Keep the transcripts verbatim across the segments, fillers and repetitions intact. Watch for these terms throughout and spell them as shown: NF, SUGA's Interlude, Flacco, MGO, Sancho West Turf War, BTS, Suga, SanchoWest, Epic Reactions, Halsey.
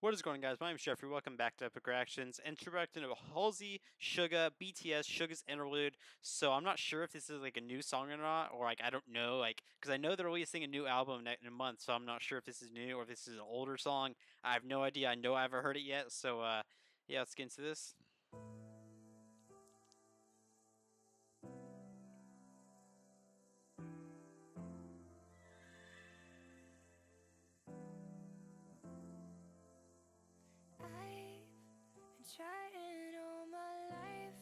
What is going on, guys? My name is Jeffrey. Welcome back to Epic Reactions. And we're back to Halsey, Suga, B T S, Suga's interlude. So I'm not sure if this is like a new song or not, or like I don't know, like because I know they're releasing a new album in a month. So I'm not sure if this is new or if this is an older song. I have no idea. I know I haven't heard it yet. So uh, yeah, let's get into this. Trying all my life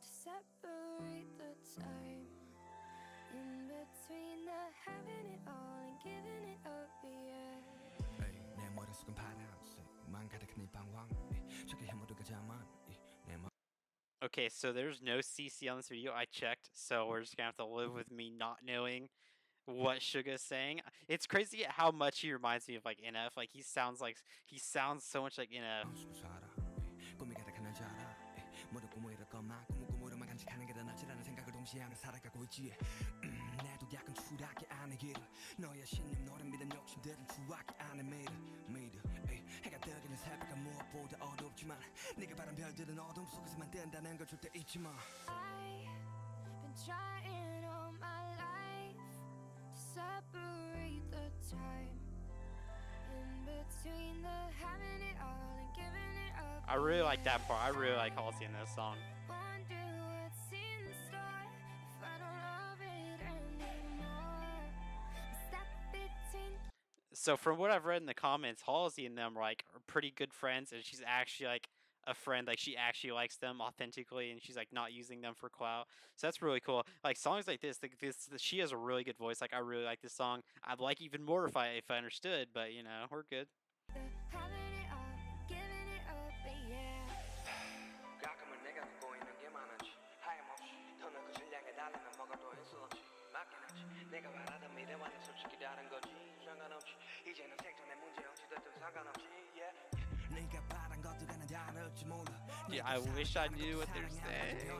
to separate the time in between the having it all and giving it up, yeah. Hey, 내 머릿속은 파란색, 만 가득한 이 방황, 저기 해모를 가자만, 내 머. Okay, so there's no C C on this video. I checked, so we're just gonna have to live with me not knowing what Suga is saying. It's crazy how much he reminds me of like N F. Like he sounds like he sounds so much like N F. I've been trying all my life to separate the time in between the having it all and giving. I really like that part. I really like Halsey in this song. So from what I've read in the comments, Halsey and them like are pretty good friends, and she's actually like a friend. Like she actually likes them authentically, and she's like not using them for clout. So that's really cool. Like songs like this, like this, she has a really good voice. Like I really like this song. I'd like even more if I if I understood, but you know, we're good. Yeah, I wish I knew what they're saying.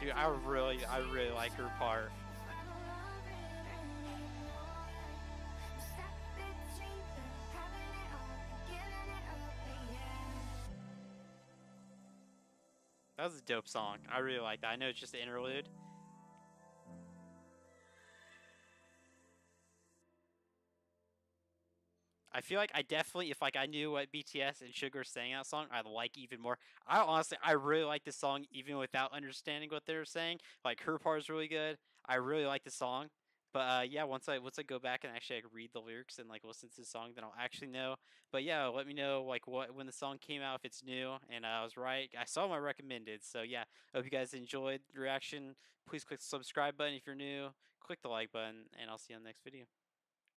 Dude, I really, I really like her part. That was a dope song. I really like that. I know it's just an interlude. I feel like I definitely, if like I knew what B T S and Suga are saying in that song, I'd like even more. I honestly, I really like this song even without understanding what they're saying. Like her part is really good. I really like the song. But uh, yeah, once I once I go back and actually like, read the lyrics and like listen to the song, then I'll actually know. But yeah, let me know like what when the song came out, if it's new, and uh, I was right. I saw my recommended. So yeah, hope you guys enjoyed the reaction. Please click the subscribe button if you're new. Click the like button, and I'll see you on the next video.